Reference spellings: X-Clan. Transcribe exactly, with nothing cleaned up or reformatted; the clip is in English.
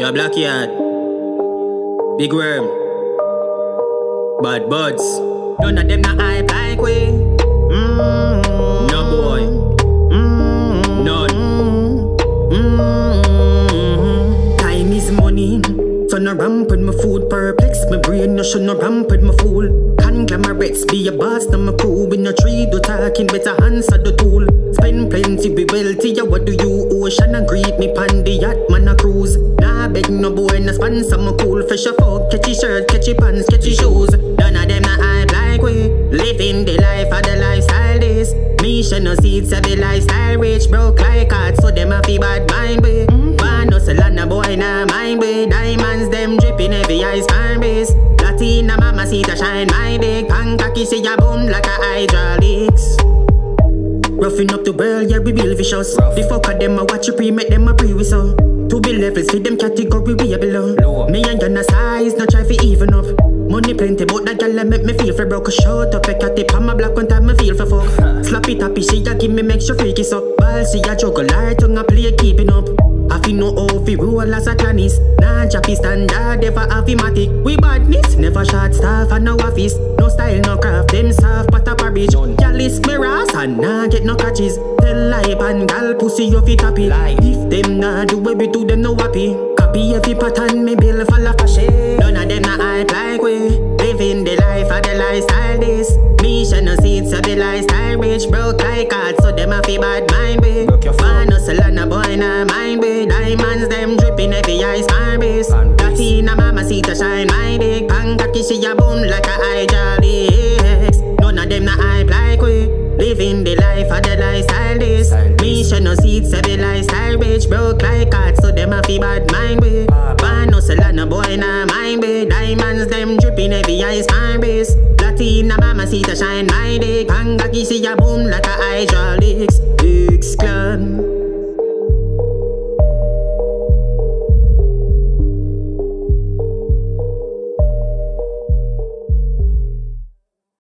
You're a blackyard. Big worm. Bad buds. None of them not hype like we. Mm-hmm. No boy. Mm-hmm. None. Mm-hmm. Time is money. So no rampant my food perplex. My brain no should no rampant my fool. Conglomerates be a boss, not my crew. We no tree do talking, better answer the tool. Spend plenty, be wealthy. What do you ocean and greet me pan the yacht, man a cruise? Nah beg no boy no sponsor my cool. Fresh a fuck, catchy shirt, catchy pants, catchy shoes. None of them not hype like we. Living the life of the lifestyle days. Me should no seeds of the lifestyle rich. Broke like hard, so them a fee bad mind be. One hustle and a boy nah mind be. Diamonds them dripping every ice fan base. Latina mama see to shine my dick. Pankaki see ya boom like a hydraulics. Roughing up the world, yeah, we real vicious. Rough. The fuck of them, I watch you pre, make them a pre with so. Two be levels, feed them category, we are below. Low. Me and Yana size, no try for even up. Money plenty, but that gal make me feel for broke. Shut up, I got it on my block one time, I feel for fuck. Huh. Sloppy tappy, she ya give me, make sure freaky so. Ball, she ya juggle, her tongue, I play keeping up. I feel no off, we roll as a clanist. Nah, chappy standard, never affirmatic. We badness, never short staff, and no office. No style, no craft, them soft, but a porridge. Gallus, mirrors, and nah, get no catches. Tell life and gal pussy your feet happy. Life. If them nah do what we do, them no happy. Copy every pattern, me bill fall off a shade. None of them nah hype like we. Living the life of the lifestyle days. Me should no see it's a the lifestyle rich. Broke like hard, so them a fee bad mind be. Man hustle and a boy nah mind be. Diamonds them dripping every ice fan base. Latina mama see to shine my dick. Pankaki she a boom like a hydraulics. None of them nah hype like we. Living the life of the lifestyle days. Me should no see it's a the lifestyle rich. Broke like hard, so them a fee bad mind be. Man hustle and a boy nah mind be. Diamonds them dripping every ice fan base. Latina mama see to shine my dick. Pankaki she a boom like a hydraulics. X-Clan.